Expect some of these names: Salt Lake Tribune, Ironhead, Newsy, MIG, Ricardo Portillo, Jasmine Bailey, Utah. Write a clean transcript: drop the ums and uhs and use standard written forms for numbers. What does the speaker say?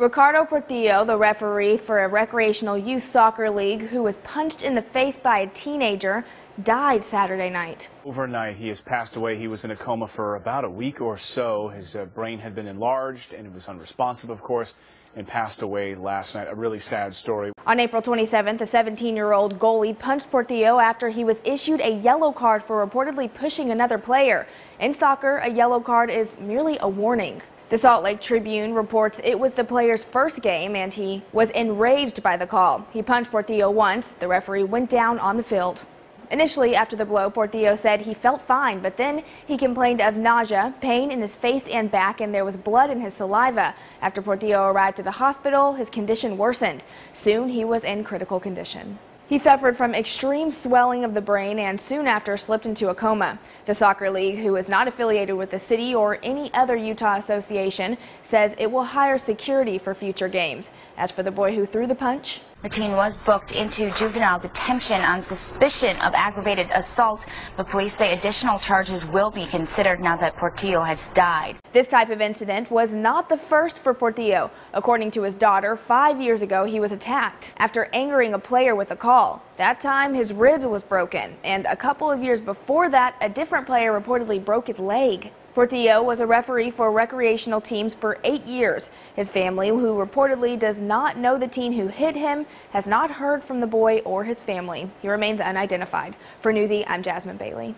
Ricardo Portillo, the referee for a recreational youth soccer league who was punched in the face by a teenager, died Saturday night. Overnight, he has passed away. He was in a coma for about a week or so. His brain had been enlarged and it was unresponsive, of course, and passed away last night. A really sad story. On April 27th, a 17-year-old goalie punched Portillo after he was issued a yellow card for reportedly pushing another player. In soccer, a yellow card is merely a warning. The Salt Lake Tribune reports it was the player's first game and he was enraged by the call. He punched Portillo once. The referee went down on the field. Initially, after the blow, Portillo said he felt fine, but then he complained of nausea, pain in his face and back, and there was blood in his saliva. After Portillo arrived at the hospital, his condition worsened. Soon, he was in critical condition. He suffered from extreme swelling of the brain and soon after slipped into a coma. The soccer league, who is not affiliated with the city or any other Utah association, says it will hire security for future games. As for the boy who threw the punch, the teen was booked into juvenile detention on suspicion of aggravated assault, but police say additional charges will be considered now that Portillo has died. This type of incident was not the first for Portillo. According to his daughter, 5 years ago he was attacked after angering a player with a call. That time his rib was broken, and a couple of years before that a different player reportedly broke his leg. Portillo was a referee for recreational teams for 8 years. His family, who reportedly does not know the teen who hit him, has not heard from the boy or his family. He remains unidentified. For Newsy, I'm Jasmine Bailey.